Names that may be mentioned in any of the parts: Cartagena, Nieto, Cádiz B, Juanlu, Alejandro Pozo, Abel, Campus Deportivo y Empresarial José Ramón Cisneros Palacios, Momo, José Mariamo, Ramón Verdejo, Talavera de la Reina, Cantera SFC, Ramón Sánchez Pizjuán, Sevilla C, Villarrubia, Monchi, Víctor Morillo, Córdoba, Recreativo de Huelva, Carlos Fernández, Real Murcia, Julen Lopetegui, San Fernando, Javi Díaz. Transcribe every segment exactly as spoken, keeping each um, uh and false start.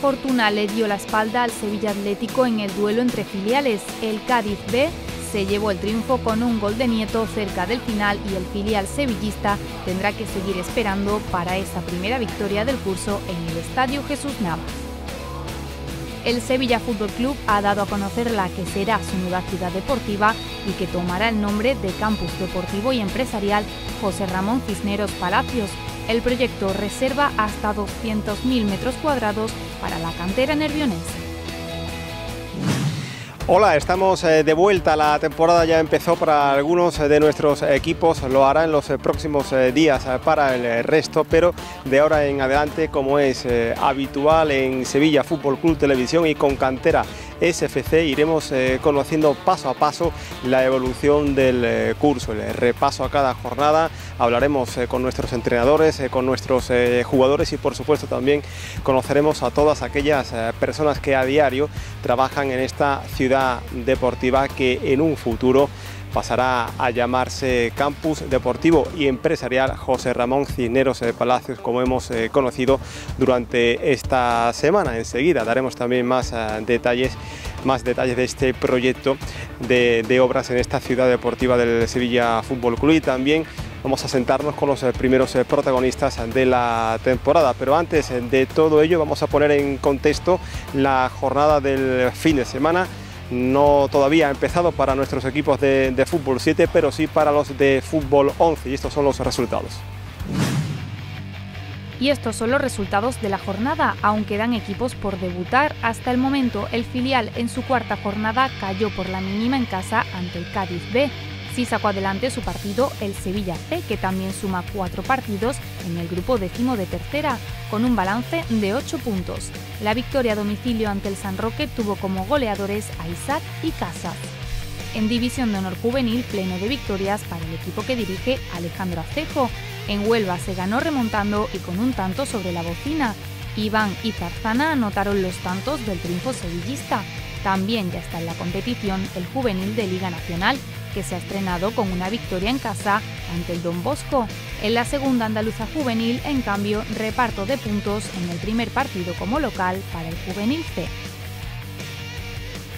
Fortuna le dio la espalda al Sevilla Atlético en el duelo entre filiales. El Cádiz B se llevó el triunfo con un gol de Nieto cerca del final y el filial sevillista tendrá que seguir esperando para esta primera victoria del curso en el Estadio Jesús Navas. El Sevilla Fútbol Club ha dado a conocer la que será su nueva ciudad deportiva y que tomará el nombre de Campus Deportivo y Empresarial José Ramón Cisneros Palacios. El proyecto reserva hasta doscientos mil metros cuadrados para la cantera nervionense. Hola, estamos de vuelta. La temporada ya empezó para algunos de nuestros equipos, lo hará en los próximos días para el resto, pero de ahora en adelante, como es habitual en Sevilla Fútbol Club Televisión y con cantera S F C, iremos conociendo paso a paso la evolución del curso, el repaso a cada jornada. Hablaremos con nuestros entrenadores, con nuestros jugadores y por supuesto también conoceremos a todas aquellas personas que a diario trabajan en esta ciudad deportiva que en un futuro pasará a llamarse Campus Deportivo y Empresarial José Ramón Cisneros Palacios, como hemos eh, conocido durante esta semana. Enseguida daremos también más eh, detalles, más detalles de este proyecto de, de obras en esta ciudad deportiva del Sevilla Fútbol Club, y también vamos a sentarnos con los primeros protagonistas de la temporada. Pero antes de todo ello vamos a poner en contexto la jornada del fin de semana. No todavía ha empezado para nuestros equipos de, de fútbol siete, pero sí para los de fútbol once, y estos son los resultados. Y estos son los resultados de la jornada. Aún quedan equipos por debutar. Hasta el momento, el filial en su cuarta jornada cayó por la mínima en casa ante el Cádiz B. Sí sacó adelante su partido el Sevilla C, que también suma cuatro partidos en el grupo décimo de tercera, con un balance de ocho puntos. La victoria a domicilio ante el San Roque tuvo como goleadores a Isaac y Casas. En División de Honor Juvenil, pleno de victorias para el equipo que dirige Alejandro Ecijo. En Huelva se ganó remontando y con un tanto sobre la bocina. Iván y Zarzana anotaron los tantos del triunfo sevillista. También ya está en la competición el juvenil de Liga Nacional, que se ha estrenado con una victoria en casa ante el Don Bosco. En la segunda andaluza juvenil, en cambio, reparto de puntos en el primer partido como local para el juvenil C.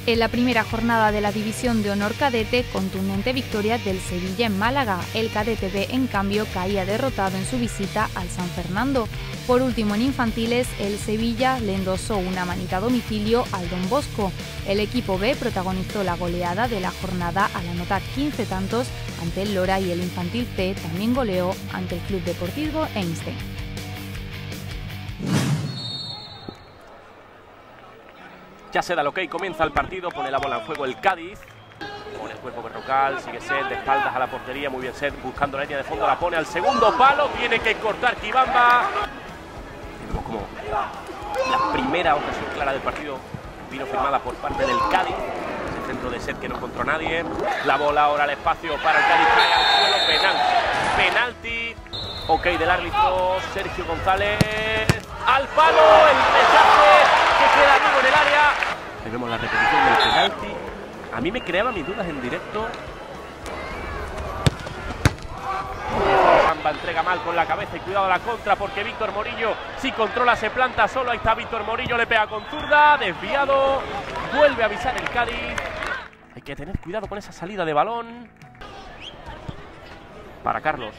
En la primera jornada de la División de Honor Cadete, contundente victoria del Sevilla en Málaga. El Cadete B, en cambio, caía derrotado en su visita al San Fernando. Por último, en infantiles, el Sevilla le endosó una manita a domicilio al Don Bosco. El equipo B protagonizó la goleada de la jornada al anotar quince tantos ante el Lora, y el infantil C también goleó ante el Club Deportivo Einstein. Ya se da el ok, comienza el partido, pone la bola en juego el Cádiz, con el cuerpo vertical, sigue Seth, de espaldas a la portería, muy bien Seth, buscando la línea de fondo, la pone al segundo palo, tiene que cortar Kibamba. Vemos como la primera ocasión clara del partido vino firmada por parte del Cádiz, el centro de Seth que no encontró a nadie, la bola ahora al espacio para el Cádiz, cae al suelo, penalti, penalti, ok del árbitro, Sergio González, al palo, el rechazo que queda vivo en el área. Ahí vemos la repetición del penalti. A mí me creaba mis dudas en directo. Kibamba entrega mal con la cabeza y cuidado a la contra, porque Víctor Morillo, si controla, se planta solo. Ahí está Víctor Morillo, le pega con zurda, desviado. Vuelve a avisar el Cádiz. Hay que tener cuidado con esa salida de balón. Para Carlos,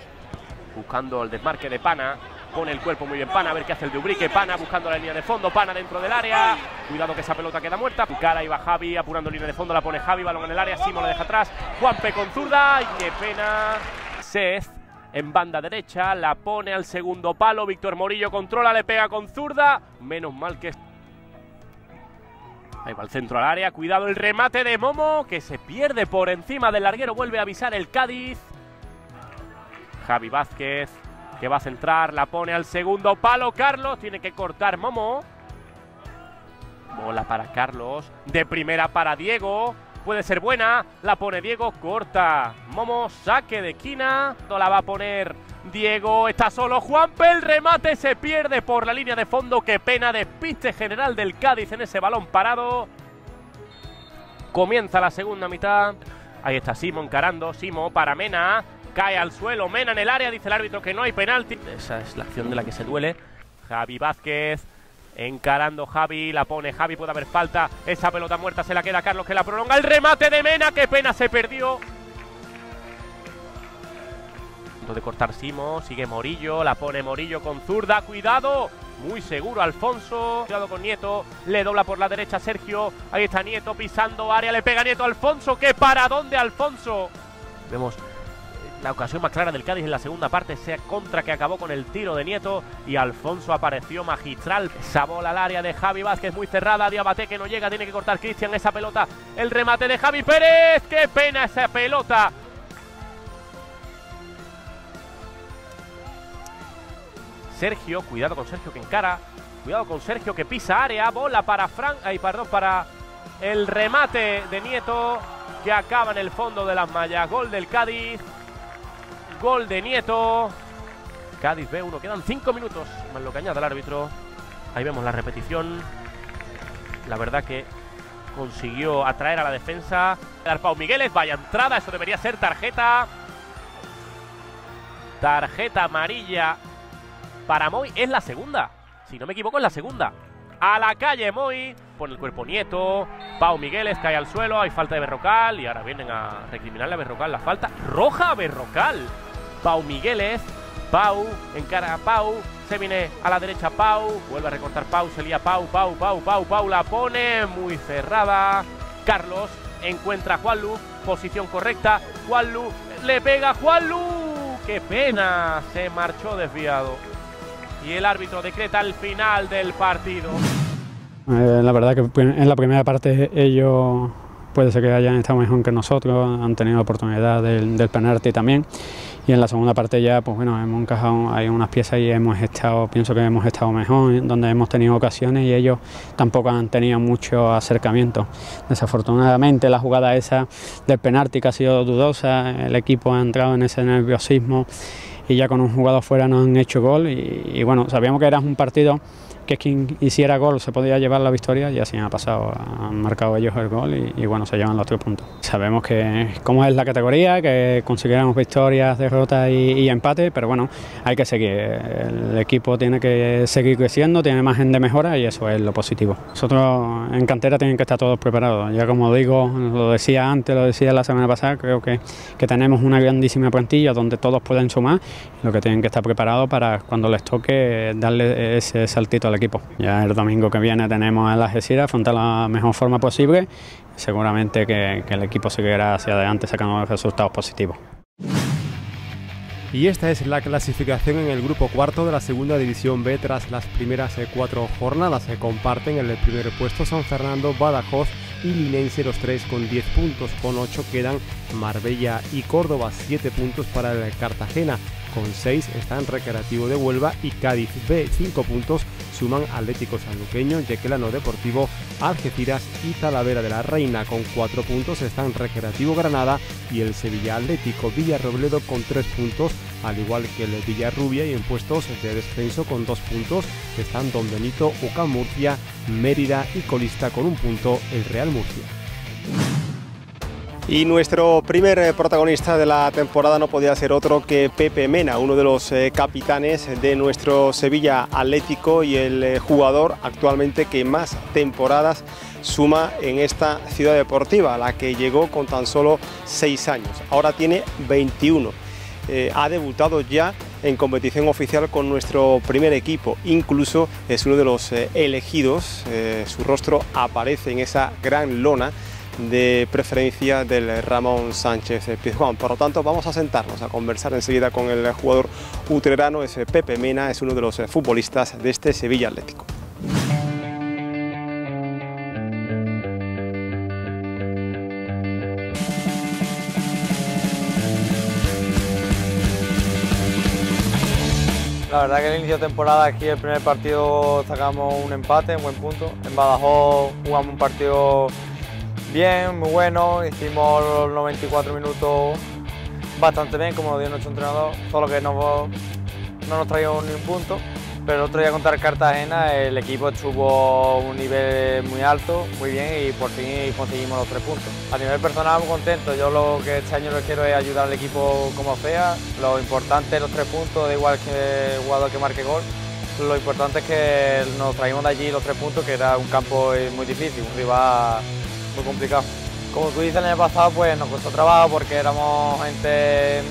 buscando el desmarque de Pana. Con el cuerpo muy bien Pana, a ver qué hace el de Ubrique. Pana buscando la línea de fondo, Pana dentro del área. Cuidado que esa pelota queda muerta. Cara, iba Javi apurando línea de fondo, la pone Javi, balón en el área, Simo la deja atrás. Juanpe con zurda, y qué pena. Seth en banda derecha, la pone al segundo palo. Víctor Morillo controla, le pega con zurda. Menos mal que... Ahí va el centro al área, cuidado el remate de Momo, que se pierde por encima del larguero. Vuelve a avisar el Cádiz. Javi Vázquez, que va a centrar, la pone al segundo palo, Carlos, tiene que cortar Momo. Bola para Carlos, de primera para Diego, puede ser buena, la pone Diego, corta Momo, saque de esquina, no la va a poner Diego, está solo Juanpe, el remate se pierde por la línea de fondo, qué pena, despiste general del Cádiz en ese balón parado. Comienza la segunda mitad, ahí está Simo encarando, Simo para Mena. Cae al suelo, Mena en el área, dice el árbitro que no hay penalti. Esa es la acción de la que se duele. Javi Vázquez Encarando Javi, la pone Javi, puede haber falta. Esa pelota muerta se la queda Carlos, que la prolonga. El remate de Mena, qué pena, se perdió. Punto de cortar Simo, sigue Morillo, la pone Morillo con zurda, cuidado. Muy seguro Alfonso, cuidado con Nieto, le dobla por la derecha Sergio. Ahí está Nieto pisando área, le pega Nieto a Alfonso. ¿Qué paradón de Alfonso? Vemos la ocasión más clara del Cádiz en la segunda parte, esa contra que acabó con el tiro de Nieto, y Alfonso apareció magistral. Esa bola al área de Javi Vázquez muy cerrada, Diabaté que no llega, tiene que cortar Cristian esa pelota. El remate de Javi Pérez, qué pena esa pelota. Sergio, cuidado con Sergio que encara, cuidado con Sergio que pisa área, bola para Fran, ay, perdón, para el remate de Nieto que acaba en el fondo de las mallas. Gol del Cádiz, gol de Nieto, Cádiz B uno, quedan cinco minutos, más lo que añade el árbitro. Ahí vemos la repetición, la verdad que consiguió atraer a la defensa. Pau Migueles, vaya entrada, eso debería ser tarjeta, tarjeta amarilla. Para Moy es la segunda, si no me equivoco es la segunda. A la calle Moy, pone el cuerpo Nieto, Pau Migueles cae al suelo, hay falta de Berrocal y ahora vienen a recriminarle a Berrocal la falta. Roja a Berrocal, Pau Migueles, Pau, encara a Pau, se viene a la derecha Pau, vuelve a recortar Pau, se lía Pau, Pau, Pau, Pau, Pau, la pone muy cerrada. Carlos encuentra a Juanlu, posición correcta, Juanlu, le pega a Juanlu, qué pena, se marchó desviado. Y el árbitro decreta el final del partido. Eh, la verdad que en la primera parte ellos puede ser que hayan estado mejor que nosotros, han tenido oportunidad del, del penalti también. Y en la segunda parte ya, pues bueno, hemos encajado, hay unas piezas y hemos estado, pienso que hemos estado mejor, donde hemos tenido ocasiones y ellos tampoco han tenido mucho acercamiento. Desafortunadamente la jugada esa del penalti que ha sido dudosa, el equipo ha entrado en ese nerviosismo. Y ya con un jugador fuera nos han hecho gol y, y bueno, sabíamos que era un partido que quien hiciera gol se podía llevar la victoria y así ha pasado, han marcado ellos el gol y, y bueno, se llevan los tres puntos. Sabemos que cómo es la categoría, que consiguiéramos victorias, derrotas y, y empate, pero bueno, hay que seguir, el equipo tiene que seguir creciendo, tiene margen de mejora y eso es lo positivo. Nosotros en cantera tienen que estar todos preparados, ya como digo, lo decía antes, lo decía la semana pasada, creo que, que tenemos una grandísima plantilla donde todos pueden sumar, lo que tienen que estar preparados para cuando les toque darle ese saltito al equipo. Ya el domingo que viene tenemos a la Algeciras, afrontar la mejor forma posible, seguramente que, que el equipo seguirá hacia adelante sacando resultados positivos. Y esta es la clasificación en el grupo cuarto de la segunda división B tras las primeras cuatro jornadas. Se comparten en el primer puesto San Fernando, Badajoz y Linense, los tres con diez puntos, con ocho quedan Marbella y Córdoba, siete puntos para el Cartagena. Con seis están Recreativo de Huelva y Cádiz B. cinco puntos suman Atlético Sanluqueño, Yeclano Deportivo, Algeciras y Talavera de la Reina. Con cuatro puntos están Recreativo Granada y el Sevilla Atlético. Villarrobledo con tres puntos, al igual que el Villarrubia, y en puestos de descenso con dos puntos están Don Benito, U C A M Murcia, Mérida y colista con un punto el Real Murcia. Y nuestro primer protagonista de la temporada no podía ser otro que Pepe Mena, uno de los capitanes de nuestro Sevilla Atlético y el jugador actualmente que más temporadas suma en esta ciudad deportiva, la que llegó con tan solo seis años. Ahora tiene veintiuno. Eh, ha debutado ya en competición oficial con nuestro primer equipo, incluso es uno de los eh, elegidos, eh, su rostro aparece en esa gran lona de preferencia del Ramón Sánchez Pizjuán. Por lo tanto, vamos a sentarnos a conversar enseguida con el jugador utrerano, es Pepe Mena, es uno de los futbolistas de este Sevilla Atlético. La verdad que en el inicio de temporada aquí el primer partido sacamos un empate, un buen punto. En Badajoz jugamos un partido bien, muy bueno, hicimos los noventa y cuatro minutos bastante bien, como lo dio nuestro entrenador, solo que no, no nos trajo ni un punto. Pero el otro día contra el Cartagena el equipo estuvo a un nivel muy alto, muy bien, y por fin conseguimos los tres puntos. A nivel personal muy contento, yo lo que este año lo quiero es ayudar al equipo como sea, lo importante es los tres puntos, da igual que el jugador que marque gol. Lo importante es que nos traímos de allí los tres puntos, que era un campo muy difícil, un rival muy complicado. Como tú dices, el año pasado pues nos costó trabajo porque éramos gente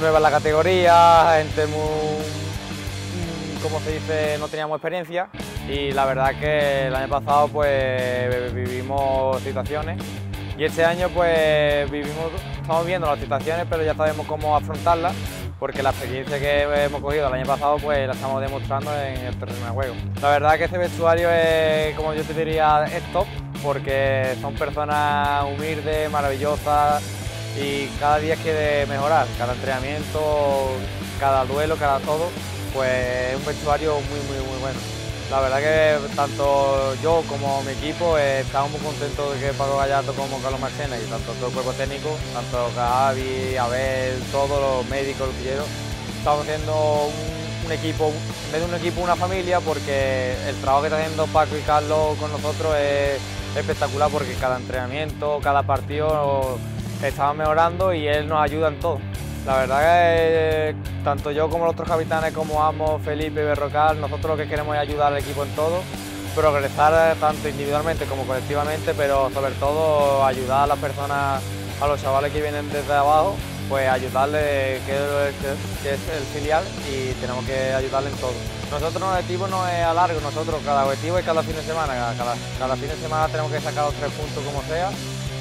nueva en la categoría, gente muy, como se dice, no teníamos experiencia, y la verdad que el año pasado pues vivimos situaciones y este año pues vivimos, estamos viendo las situaciones, pero ya sabemos cómo afrontarlas, porque la experiencia que hemos cogido el año pasado pues la estamos demostrando en el terreno de juego. La verdad que este vestuario es, como yo te diría, es top, porque son personas humildes, maravillosas, y cada día quiere mejorar, cada entrenamiento, cada duelo, cada todo, pues es un vestuario muy, muy, muy bueno. La verdad que tanto yo como mi equipo eh, estamos muy contentos de que Paco Gallardo como Carlos Marchena y tanto todo el cuerpo técnico, tanto Javi, Abel, todos los médicos, los pilleros, estamos haciendo un, un equipo, en vez de un equipo, una familia, porque el trabajo que está haciendo Paco y Carlos con nosotros es espectacular, porque cada entrenamiento, cada partido estamos mejorando y él nos ayuda en todo. La verdad que eh, tanto yo como los otros capitanes, como Amo, Felipe y Berrocal, nosotros lo que queremos es ayudar al equipo en todo, progresar tanto individualmente como colectivamente, pero sobre todo ayudar a las personas, a los chavales que vienen desde abajo, pues ayudarles, que, que, que es el filial, y tenemos que ayudarle en todo. Nosotros nuestro objetivo no es a largo, nosotros cada objetivo es cada fin de semana, cada, cada, cada fin de semana tenemos que sacar los tres puntos como sea,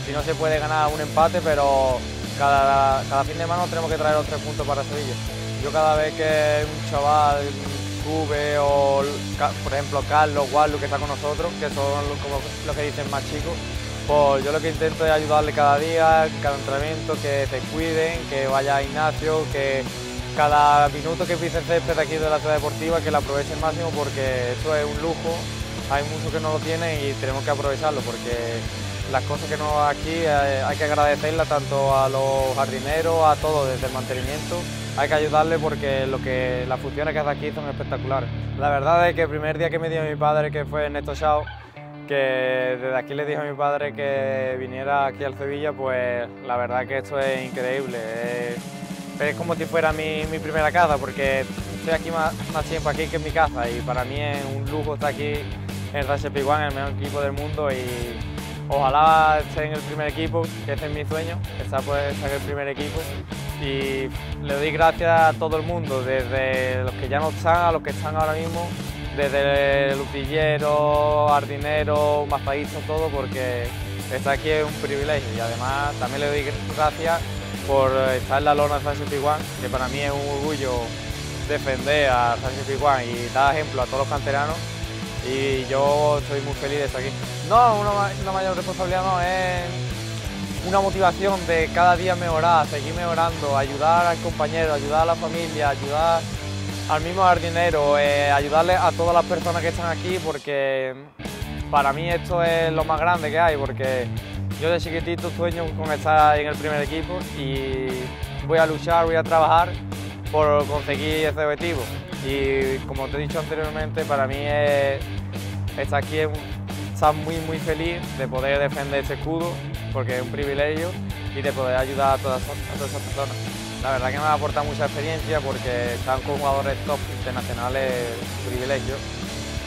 si no se puede ganar un empate, pero Cada, cada fin de semana tenemos que traer los tres puntos para Sevilla. Yo cada vez que un chaval sube, o por ejemplo Carlos, Juanlu, que está con nosotros, que son los, como los que dicen más chicos, pues yo lo que intento es ayudarle cada día, cada entrenamiento, que se cuiden, que vaya a gimnasio, que cada minuto que pise el césped aquí de la ciudad deportiva, que lo aproveche al máximo, porque eso es un lujo, hay muchos que no lo tienen y tenemos que aprovecharlo, porque las cosas que no aquí hay que agradecerlas tanto a los jardineros, a todos, desde el mantenimiento. Hay que ayudarle porque lo que, las funciones que hace aquí son espectaculares. La verdad es que el primer día que me dio mi padre, que fue Nieto Chao, que desde aquí le dije a mi padre que viniera aquí al Sevilla, pues la verdad que esto es increíble. Es, es como si fuera mi, mi primera casa, porque estoy aquí más, más tiempo aquí que en mi casa, y para mí es un lujo estar aquí en el Sánchez Pizjuán, el mejor equipo del mundo, y ojalá esté en el primer equipo, que ese es mi sueño, estar pues, en el primer equipo. Y le doy gracias a todo el mundo, desde los que ya no están a los que están ahora mismo, desde lutilleros, jardineros, masajistas, todo, porque estar aquí es un privilegio. Y además también le doy gracias por estar en la lona de Sánchez Pizjuán, que para mí es un orgullo defender a Sánchez Pizjuán y dar ejemplo a todos los canteranos. Y yo estoy muy feliz de estar aquí. No, una, una mayor responsabilidad no, es una motivación de cada día mejorar, seguir mejorando, ayudar al compañero, ayudar a la familia, ayudar al mismo jardinero, eh, ayudarle a todas las personas que están aquí, porque para mí esto es lo más grande que hay, porque yo de chiquitito sueño con estar en el primer equipo y voy a luchar, voy a trabajar por conseguir ese objetivo. Y como te he dicho anteriormente, para mí es, estar aquí es estar muy muy feliz de poder defender ese escudo, porque es un privilegio, y de poder ayudar a todas, a todas esas personas. La verdad que me ha aportado mucha experiencia, porque están con jugadores top internacionales, privilegios.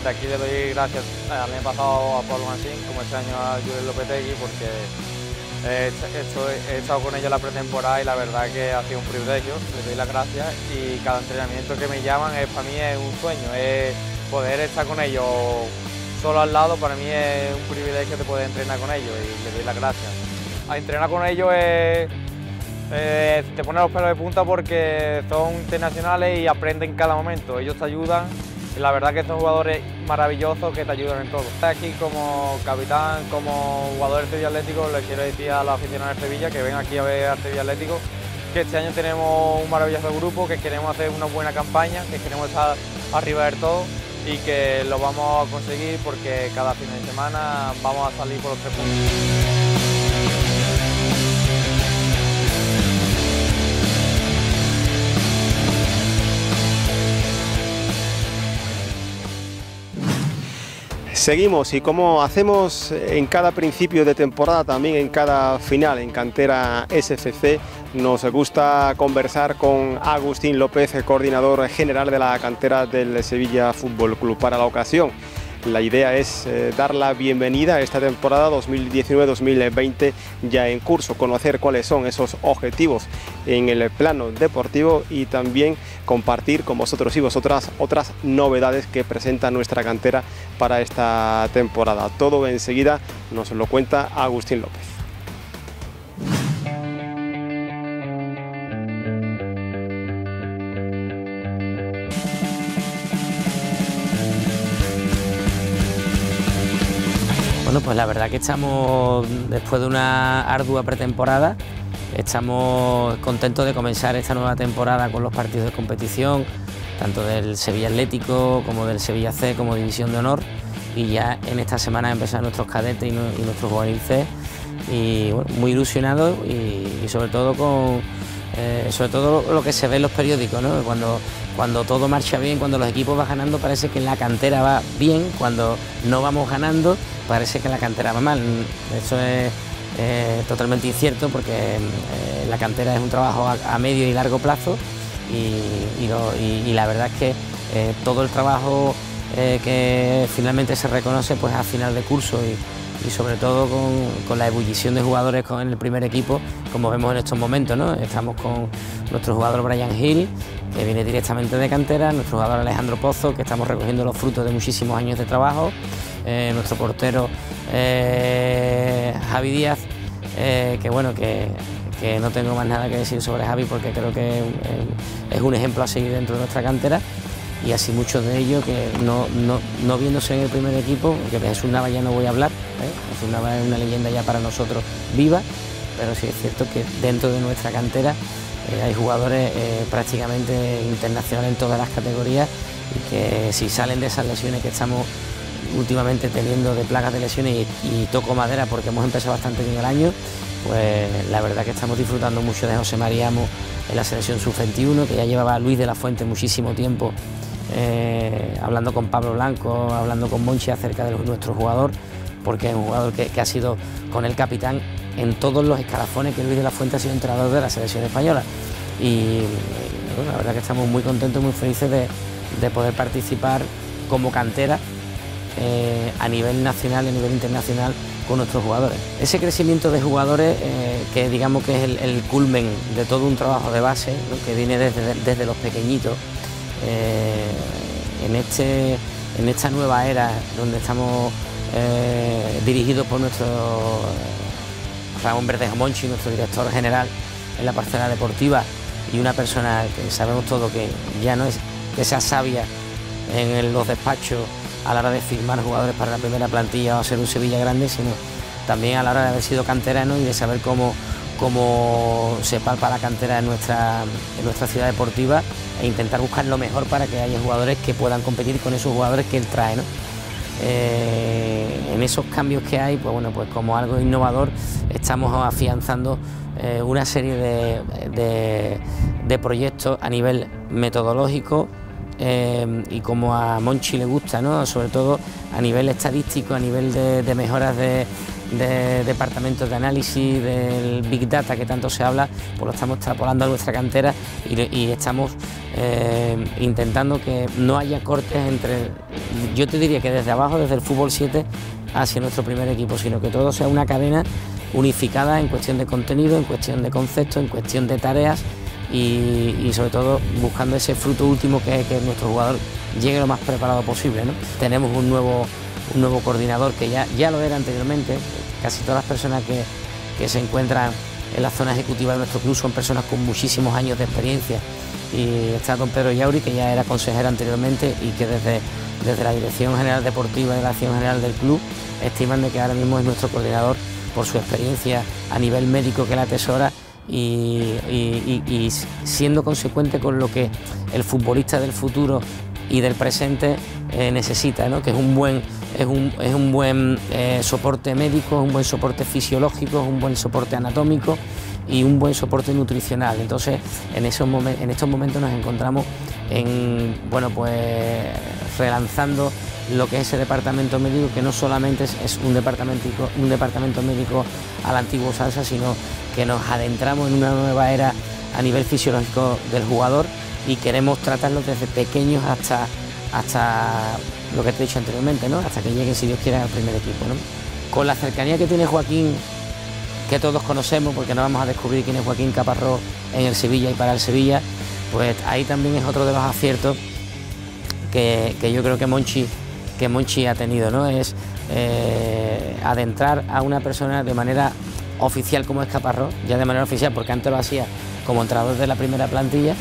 De aquí le doy gracias al año pasado a Pablo Mancín, como este año a Julen Lopetegui, porque he, hecho, he estado con ellos la pretemporada y la verdad que ha sido un privilegio, les doy las gracias, y cada entrenamiento que me llaman es, para mí es un sueño, es poder estar con ellos solo al lado, para mí es un privilegio de poder entrenar con ellos y les doy las gracias. A entrenar con ellos es, es, te ponen los pelos de punta porque son internacionales y aprenden cada momento, ellos te ayudan. La verdad que son jugadores maravillosos que te ayudan en todo. Aquí como capitán, como jugador del Sevilla Atlético, les quiero decir a los aficionados de Sevilla que ven aquí a ver al Sevilla Atlético, que este año tenemos un maravilloso grupo, que queremos hacer una buena campaña, que queremos estar arriba del todo y que lo vamos a conseguir, porque cada fin de semana vamos a salir por los tres puntos. Seguimos, y como hacemos en cada principio de temporada, también en cada final en Cantera S F C, Nos gusta conversar con Agustín López, el coordinador general de la cantera del Sevilla Fútbol Club. Para la ocasión, la idea es eh, dar la bienvenida a esta temporada dos mil diecinueve dos mil veinte ya en curso, conocer cuáles son esos objetivos en el plano deportivo y también compartir con vosotros y vosotras otras novedades que presenta nuestra cantera para esta temporada. Todo enseguida nos lo cuenta Agustín López. Bueno, pues la verdad que estamos, después de una ardua pretemporada, estamos contentos de comenzar esta nueva temporada con los partidos de competición, tanto del Sevilla Atlético como del Sevilla C como División de Honor, y ya en esta semana empezar nuestros cadetes y, no, y nuestros juveniles, y bueno, muy ilusionados y, y sobre todo con eh, sobre todo lo que se ve en los periódicos, ¿no? Cuando, cuando todo marcha bien, cuando los equipos van ganando, parece que en la cantera va bien, cuando no vamos ganando, parece que la cantera va mal. Eso es eh, totalmente incierto, porque eh, la cantera es un trabajo a, a medio y largo plazo y, y, lo, y, y la verdad es que eh, todo el trabajo eh, que finalmente se reconoce pues a final de curso y, y sobre todo con, con la ebullición de jugadores con el primer equipo, como vemos en estos momentos, ¿no? Estamos con nuestro jugador Brian Hill, que viene directamente de cantera, nuestro jugador Alejandro Pozo, que estamos recogiendo los frutos de muchísimos años de trabajo, eh, nuestro portero eh, Javi Díaz, eh, que bueno, que, que no tengo más nada que decir sobre Javi, porque creo que eh, es un ejemplo a seguir dentro de nuestra cantera, y así muchos de ellos que no, no, no viéndose en el primer equipo, que de Jesús Navas ya no voy a hablar, ¿eh? Jesús Navas es una leyenda ya para nosotros viva, pero sí es cierto que dentro de nuestra cantera Eh, hay jugadores eh, prácticamente internacionales en todas las categorías, y que si salen de esas lesiones que estamos últimamente teniendo, de plagas de lesiones, y, y toco madera porque hemos empezado bastante bien el año, pues la verdad que estamos disfrutando mucho de José Mariamo en la selección sub veintiuno, que ya llevaba Luis de la Fuente muchísimo tiempo eh, hablando con Pablo Blanco, hablando con Monchi acerca de nuestro jugador, porque es un jugador que, que ha sido con el capitán en todos los escalafones que Luis de la Fuente ha sido entrenador de la selección española. Y, y bueno, la verdad que estamos muy contentos, muy felices de, de poder participar como cantera eh, a nivel nacional y a nivel internacional con nuestros jugadores. Ese crecimiento de jugadores eh, que digamos que es el, el culmen de todo un trabajo de base, ¿no? Que viene desde, desde los pequeñitos. Eh, en, este, en esta nueva era donde estamos eh, dirigidos por nuestro Ramón Verdejo Monchi, nuestro director general en la parcela deportiva, y una persona que sabemos todo que ya no es que sea sabia en los despachos a la hora de firmar jugadores para la primera plantilla o hacer un Sevilla grande, sino también a la hora de haber sido canterano y de saber cómo, cómo se palpa la cantera en nuestra, en nuestra ciudad deportiva, e intentar buscar lo mejor para que haya jugadores que puedan competir con esos jugadores que él trae, ¿no? Eh, en esos cambios que hay, pues bueno, pues como algo innovador estamos afianzando eh, una serie de, de, de proyectos a nivel metodológico eh, y como a Monchi le gusta, ¿no? Sobre todo a nivel estadístico, a nivel de, de mejoras de, de departamentos de análisis, del Big Data que tanto se habla, pues lo estamos extrapolando a nuestra cantera y, y estamos eh, intentando que no haya cortes entre, yo te diría que desde abajo, desde el fútbol siete hacia nuestro primer equipo, sino que todo sea una cadena unificada en cuestión de contenido, en cuestión de conceptos, en cuestión de tareas y, y sobre todo buscando ese fruto último que es que nuestro jugador llegue lo más preparado posible, ¿no? Tenemos un nuevo, un nuevo coordinador que ya, ya lo era anteriormente. Casi todas las personas que, que se encuentran en la zona ejecutiva de nuestro club son personas con muchísimos años de experiencia, y está don Pedro Yauri, que ya era consejero anteriormente y que desde desde la Dirección General Deportiva y la Dirección General del Club estiman de que ahora mismo es nuestro coordinador por su experiencia a nivel médico que la atesora y, y, y, y siendo consecuente con lo que el futbolista del futuro y del presente eh, necesita, ¿no? Que es un buen, es un, es un buen eh, soporte médico, es un buen soporte fisiológico, es un buen soporte anatómico y un buen soporte nutricional. Entonces en, esos momen, en estos momentos nos encontramos en, bueno, pues relanzando lo que es ese departamento médico, que no solamente es, es un, departamento, un departamento médico a la antigua usanza, sino que nos adentramos en una nueva era a nivel fisiológico del jugador y queremos tratarlo desde pequeños hasta, hasta lo que te he dicho anteriormente, ¿no? Hasta que lleguen, si Dios quiere, al primer equipo, ¿no? Con la cercanía que tiene Joaquín, que todos conocemos, porque no vamos a descubrir quién es Joaquín Caparrós en el Sevilla y para el Sevilla, pues ahí también es otro de los aciertos que, que yo creo que Monchi, que Monchi ha tenido, ¿no? Es eh, adentrar a una persona de manera oficial como es Caparrós, ya de manera oficial, porque antes lo hacía como entrenador de la primera plantilla,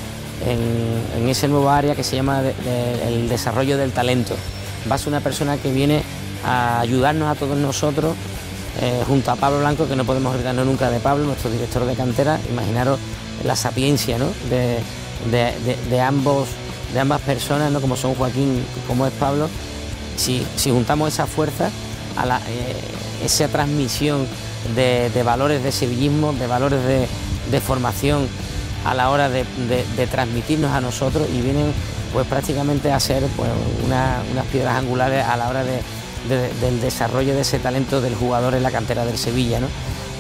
en, en ese nuevo área que se llama de, de, el desarrollo del talento. Va a ser una persona que viene a ayudarnos a todos nosotros, eh, junto a Pablo Blanco, que no podemos olvidarnos nunca de Pablo, nuestro director de cantera. Imaginaros la sapiencia, ¿no? de, de, de, de, ambos, de ambas personas, ¿no? Como son Joaquín, como es Pablo. Si, si juntamos esa fuerza, a la, eh, esa transmisión de, de valores de sevillismo, de valores de, de formación a la hora de, de, de transmitirnos a nosotros, y vienen pues prácticamente a ser pues, una, unas piedras angulares a la hora de, de, del desarrollo de ese talento del jugador en la cantera del Sevilla, ¿no?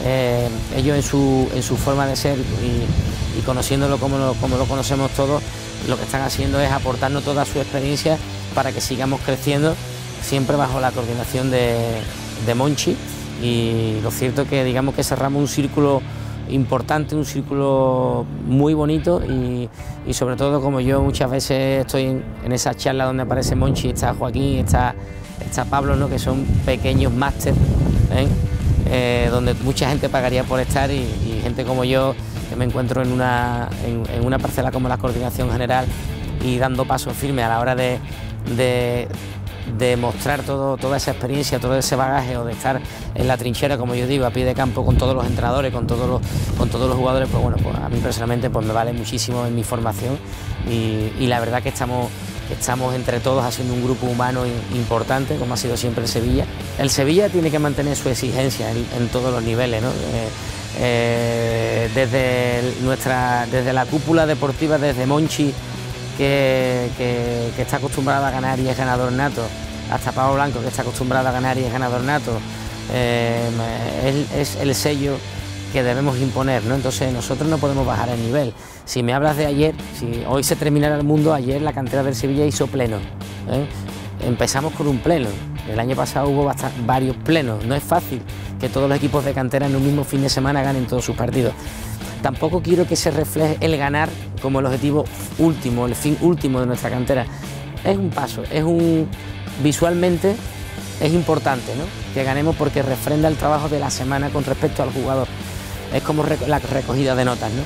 Eh, ellos en su, en su forma de ser y, y conociéndolo como lo, como lo conocemos todos, lo que están haciendo es aportarnos toda su experiencia para que sigamos creciendo, siempre bajo la coordinación de, de Monchi. Y lo cierto que digamos que cerramos un círculo importante, un círculo muy bonito, y, y sobre todo, como yo muchas veces estoy en, en esa charla donde aparece Monchi, está Joaquín, está, está Pablo, ¿no? Que son pequeños máster, ¿eh? Eh, donde mucha gente pagaría por estar, y, y gente como yo, que me encuentro en una, en, en una parcela como la coordinación general y dando pasos firmes a la hora de, de, de mostrar todo, toda esa experiencia, todo ese bagaje, o de estar en la trinchera, como yo digo, a pie de campo con todos los entrenadores, con todos los, con todos los jugadores. Pues bueno, pues a mí personalmente pues me vale muchísimo en mi formación, y, y la verdad que estamos, que estamos entre todos haciendo un grupo humano importante, como ha sido siempre el Sevilla. El Sevilla tiene que mantener su exigencia en, en todos los niveles, ¿no? Eh, eh, desde, nuestra, desde la cúpula deportiva, desde Monchi, Que, que, que está acostumbrado a ganar y es ganador nato, hasta Pablo Blanco, que está acostumbrado a ganar y es ganador nato, eh, es, es el sello que debemos imponer, ¿no? Entonces nosotros no podemos bajar el nivel. Si me hablas de ayer, si hoy se terminara el mundo, ayer la cantera del Sevilla hizo pleno, ¿eh? Empezamos con un pleno, el año pasado hubo hasta varios plenos. No es fácil que todos los equipos de cantera en un mismo fin de semana ganen todos sus partidos. Tampoco quiero que se refleje el ganar como el objetivo último, el fin último de nuestra cantera. Es un paso, es un visualmente es importante, ¿no? Que ganemos, porque refrenda el trabajo de la semana con respecto al jugador. Es como reco la recogida de notas, ¿no?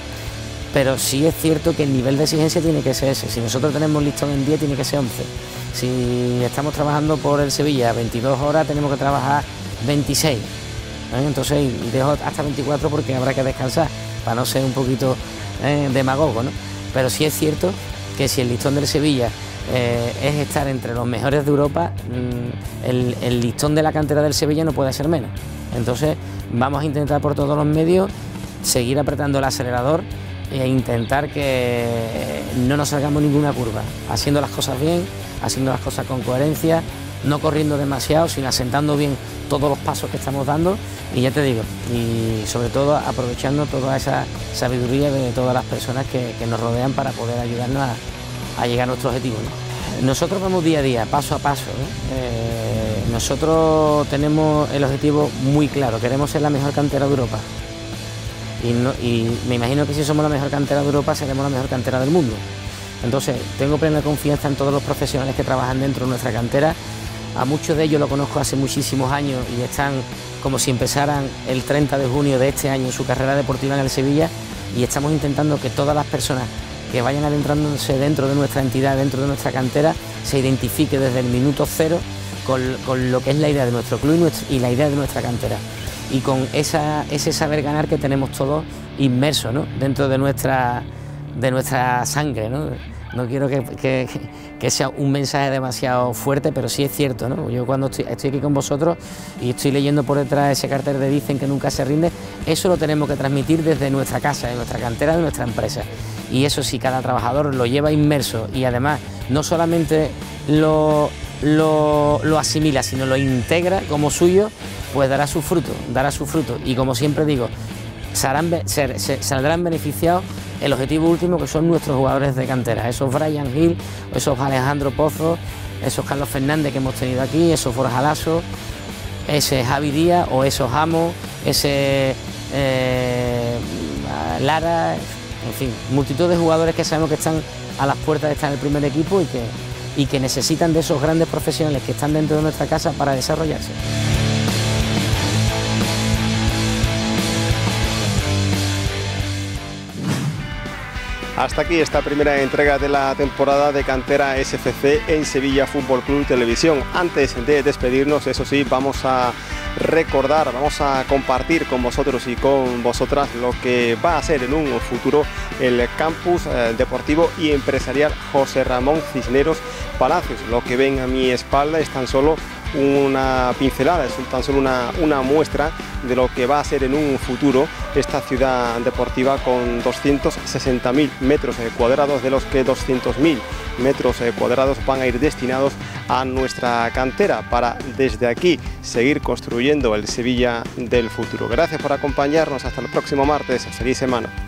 Pero sí es cierto que el nivel de exigencia tiene que ser ese. Si nosotros tenemos listón en diez, tiene que ser once. Si estamos trabajando por el Sevilla veintidós horas, tenemos que trabajar veintiséis. ¿Eh? Entonces dejo hasta veinticuatro porque habrá que descansar, para no ser un poquito eh, demagogo, ¿no? Pero sí es cierto que si el listón del Sevilla eh, es estar entre los mejores de Europa, mmm, el, el listón de la cantera del Sevilla no puede ser menos. Entonces vamos a intentar por todos los medios seguir apretando el acelerador e intentar que no nos salgamos ninguna curva, haciendo las cosas bien, haciendo las cosas con coherencia, no corriendo demasiado, sino asentando bien todos los pasos que estamos dando, y ya te digo, y sobre todo aprovechando toda esa sabiduría de todas las personas que, que nos rodean para poder ayudarnos a, a llegar a nuestro objetivo, ¿no? Nosotros vamos día a día, paso a paso, ¿no? Eh, nosotros tenemos el objetivo muy claro, queremos ser la mejor cantera de Europa, y, no, y me imagino que si somos la mejor cantera de Europa, seremos la mejor cantera del mundo. Entonces tengo plena confianza en todos los profesionales que trabajan dentro de nuestra cantera. A muchos de ellos lo conozco hace muchísimos años y están como si empezaran el treinta de junio de este año su carrera deportiva en el Sevilla, y estamos intentando que todas las personas que vayan adentrándose dentro de nuestra entidad, dentro de nuestra cantera, se identifique desde el minuto cero con, con lo que es la idea de nuestro club y, nuestro, y la idea de nuestra cantera, y con esa, ese saber ganar que tenemos todos inmersos, ¿no? Dentro de nuestra, de nuestra sangre, ¿no? No quiero que, que, que sea un mensaje demasiado fuerte, pero sí es cierto, ¿no? Yo cuando estoy, estoy aquí con vosotros y estoy leyendo por detrás ese cartel de dicen que nunca se rinde, eso lo tenemos que transmitir desde nuestra casa, de nuestra cantera, de nuestra empresa. Y eso, si cada trabajador lo lleva inmerso y además no solamente lo, lo, lo asimila, sino lo integra como suyo, pues dará sus frutos, dará sus frutos. Y como siempre digo, saldrán, ser, ser, saldrán beneficiados el objetivo último, que son nuestros jugadores de cantera, esos Brian Hill, esos Alejandro Pozo, esos Carlos Fernández que hemos tenido aquí, esos Forjalazo, ese Javi Díaz o esos Amos, ese eh, Lara, en fin, multitud de jugadores que sabemos que están a las puertas de estar en el primer equipo y que, y que necesitan de esos grandes profesionales que están dentro de nuestra casa para desarrollarse. Hasta aquí esta primera entrega de la temporada de Cantera S F C en Sevilla Fútbol Club Televisión. Antes de despedirnos, eso sí, vamos a recordar, vamos a compartir con vosotros y con vosotras lo que va a ser en un futuro el Campus Deportivo y Empresarial José Ramón Cisneros Palacios. Lo que ven a mi espalda es tan solo una pincelada, es tan solo una, una muestra de lo que va a ser en un futuro esta ciudad deportiva con doscientos sesenta mil metros cuadrados, de los que doscientos mil metros cuadrados van a ir destinados a nuestra cantera para desde aquí seguir construyendo el Sevilla del futuro. Gracias por acompañarnos, hasta el próximo martes, feliz semana.